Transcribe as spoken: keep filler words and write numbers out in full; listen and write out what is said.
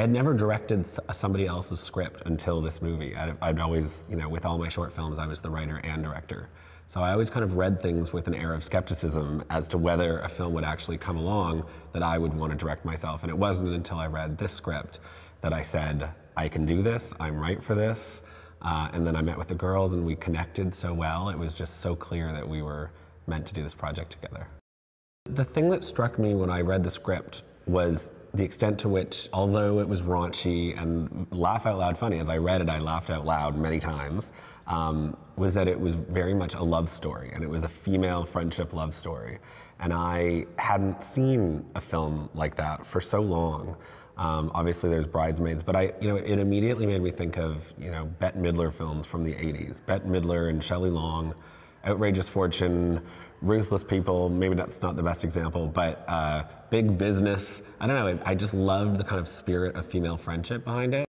I had never directed somebody else's script until this movie. I'd, I'd always, you know, with all my short films, I was the writer and director. So I always kind of read things with an air of skepticism as to whether a film would actually come along that I would want to direct myself. And it wasn't until I read this script that I said, I can do this, I'm right for this. Uh, and then I met with the girls and we connected so well. It was just so clear that we were meant to do this project together. The thing that struck me when I read the script was the extent to which, although it was raunchy and laugh out loud funny, as I read it, I laughed out loud many times, um, was that it was very much a love story, and it was a female friendship love story. And I hadn't seen a film like that for so long. Um, obviously there's Bridesmaids, but I, you know, it immediately made me think of, you know, Bette Midler films from the eighties. Bette Midler and Shelley Long, Outrageous Fortune, Ruthless People, maybe that's not the best example, but uh, Big Business. I don't know, I just loved the kind of spirit of female friendship behind it.